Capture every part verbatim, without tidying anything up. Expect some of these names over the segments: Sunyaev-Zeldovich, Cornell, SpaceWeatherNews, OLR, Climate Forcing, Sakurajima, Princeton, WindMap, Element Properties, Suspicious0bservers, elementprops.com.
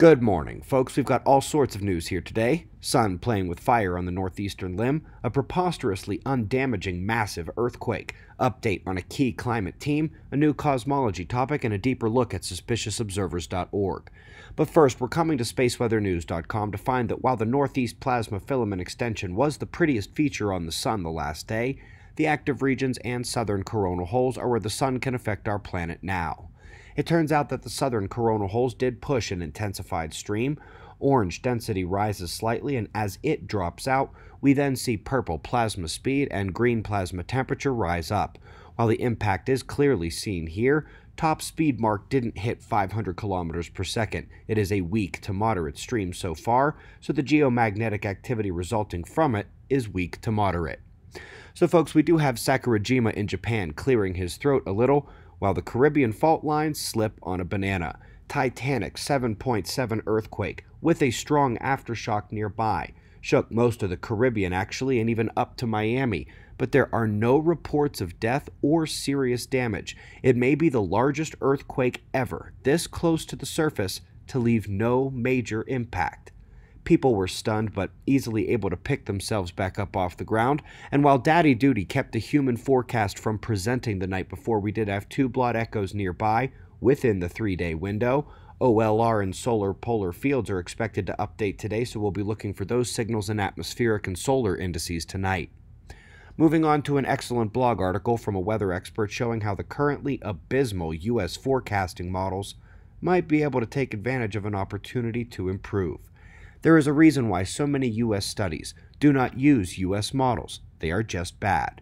Good morning, folks. We've got all sorts of news here today. Sun playing with fire on the northeastern limb, a preposterously undamaging massive earthquake, update on a key climate team, a new cosmology topic, and a deeper look at suspicious observers dot org. But first, we're coming to space weather news dot com to find that while the northeast plasma filament extension was the prettiest feature on the sun the last day, the active regions and southern coronal holes are where the sun can affect our planet now. It turns out that the southern coronal holes did push an intensified stream. Orange density rises slightly, and as it drops out, we then see purple plasma speed and green plasma temperature rise up. While the impact is clearly seen here, top speed mark didn't hit five hundred kilometers per second. It is a weak to moderate stream so far, so the geomagnetic activity resulting from it is weak to moderate. So folks, we do have Sakurajima in Japan clearing his throat a little, while the Caribbean fault lines slip on a banana. Titanic seven point seven earthquake with a strong aftershock nearby shook most of the Caribbean actually, and even up to Miami, but there are no reports of death or serious damage. It may be the largest earthquake ever, this close to the surface, to leave no major impact. People were stunned, but easily able to pick themselves back up off the ground, and while Daddy Duty kept the human forecast from presenting the night before, we did have two blot echoes nearby within the three-day window. O L R and solar polar fields are expected to update today, so we'll be looking for those signals in atmospheric and solar indices tonight. Moving on to an excellent blog article from a weather expert showing how the currently abysmal U S forecasting models might be able to take advantage of an opportunity to improve. There is a reason why so many U S studies do not use U S models. They are just bad.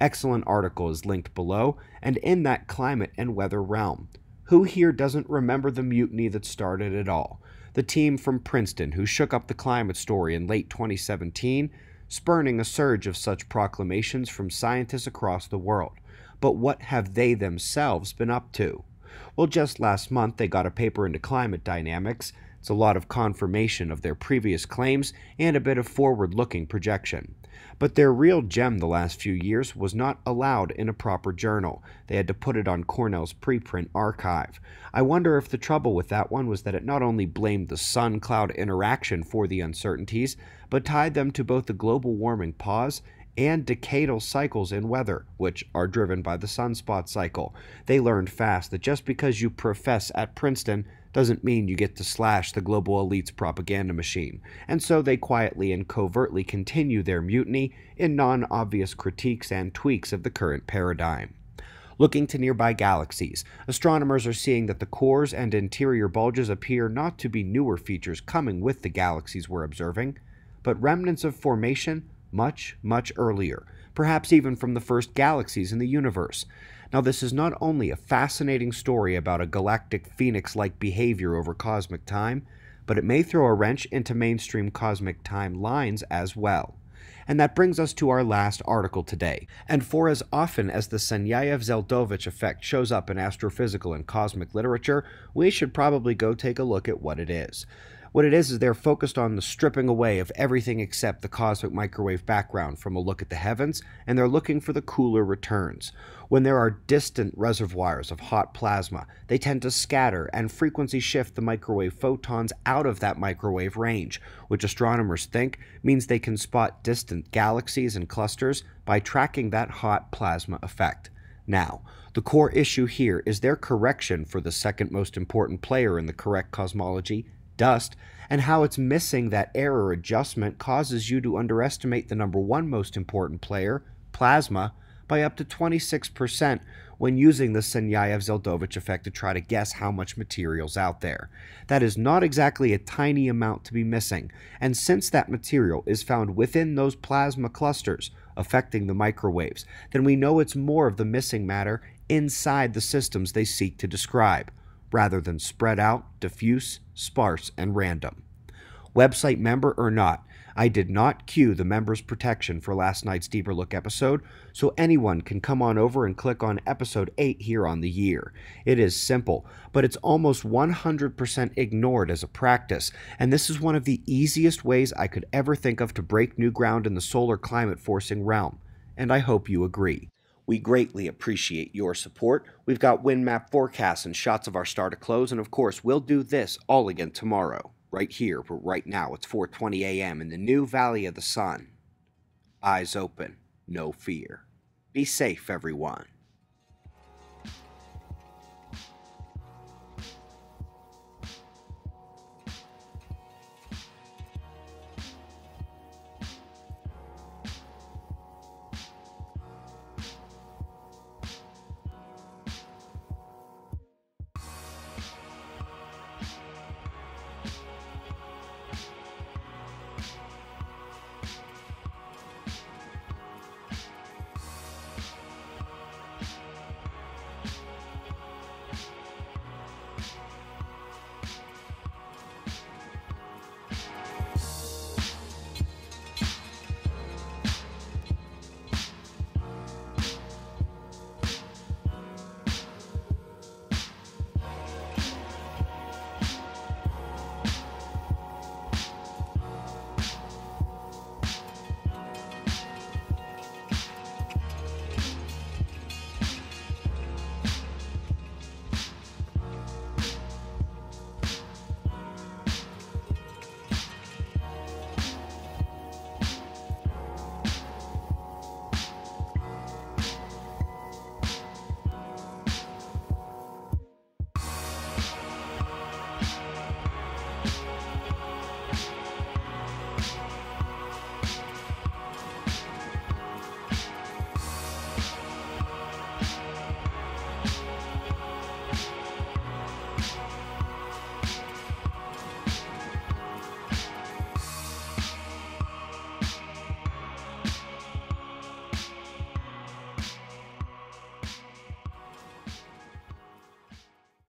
Excellent article is linked below, and in that climate and weather realm, who here doesn't remember the mutiny that started it all? The team from Princeton who shook up the climate story in late twenty seventeen, spurning a surge of such proclamations from scientists across the world. But what have they themselves been up to? Well, just last month they got a paper into climate dynamics. It's a lot of confirmation of their previous claims and a bit of forward-looking projection. But their real gem the last few years was not allowed in a proper journal. They had to put it on Cornell's preprint archive. I wonder if the trouble with that one was that it not only blamed the sun-cloud interaction for the uncertainties, but tied them to both the global warming pause and decadal cycles in weather, which are driven by the sunspot cycle. They learned fast that just because you profess at Princeton doesn't mean you get to slash the global elite's propaganda machine, and so they quietly and covertly continue their mutiny in non-obvious critiques and tweaks of the current paradigm. Looking to nearby galaxies, astronomers are seeing that the cores and interior bulges appear not to be newer features coming with the galaxies we're observing, but remnants of formation much, much earlier, perhaps even from the first galaxies in the universe. Now, this is not only a fascinating story about a galactic phoenix-like behavior over cosmic time, but it may throw a wrench into mainstream cosmic timelines as well. And that brings us to our last article today. And for as often as the Sunyaev-Zeldovich effect shows up in astrophysical and cosmic literature, we should probably go take a look at what it is. What it is is they're focused on the stripping away of everything except the cosmic microwave background from a look at the heavens, and they're looking for the cooler returns. When there are distant reservoirs of hot plasma, they tend to scatter and frequency shift the microwave photons out of that microwave range, which astronomers think means they can spot distant galaxies and clusters by tracking that hot plasma effect. Now, the core issue here is their correction for the second most important player in the correct cosmology, dust, and how it's missing that error adjustment causes you to underestimate the number one most important player, plasma, by up to twenty-six percent when using the Sunyaev-Zeldovich effect to try to guess how much material's out there. That is not exactly a tiny amount to be missing, and since that material is found within those plasma clusters affecting the microwaves, then we know it's more of the missing matter inside the systems they seek to describe, rather than spread out, diffuse, sparse, and random. Website member or not, I did not queue the members protection for last night's Deeper Look episode, so anyone can come on over and click on episode eight here on the year. It is simple, but it's almost one hundred percent ignored as a practice, and this is one of the easiest ways I could ever think of to break new ground in the solar climate forcing realm, and I hope you agree. We greatly appreciate your support. We've got wind map forecasts and shots of our star to close, and of course, we'll do this all again tomorrow, right here, but right now it's four twenty a m in the new Valley of the Sun. Eyes open, no fear. Be safe, everyone.